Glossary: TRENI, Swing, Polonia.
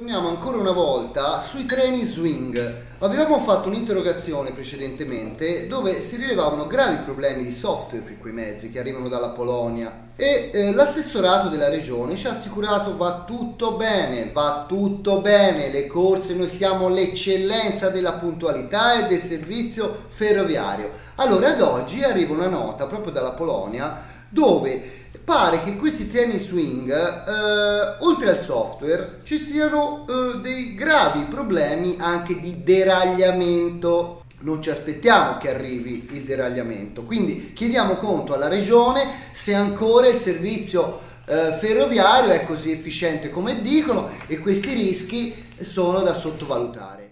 Torniamo ancora una volta sui treni swing. Avevamo fatto un'interrogazione precedentemente dove si rilevavano gravi problemi di software per quei mezzi che arrivano dalla Polonia e l'assessorato della regione ci ha assicurato va tutto bene, le corse, noi siamo l'eccellenza della puntualità e del servizio ferroviario. Allora ad oggi arriva una nota proprio dalla Polonia dove pare che questi treni swing, oltre al software, ci siano dei gravi problemi anche di deragliamento. Non ci aspettiamo che arrivi il deragliamento, quindi chiediamo conto alla regione se ancora il servizio ferroviario è così efficiente come dicono, e questi rischi sono da sottovalutare.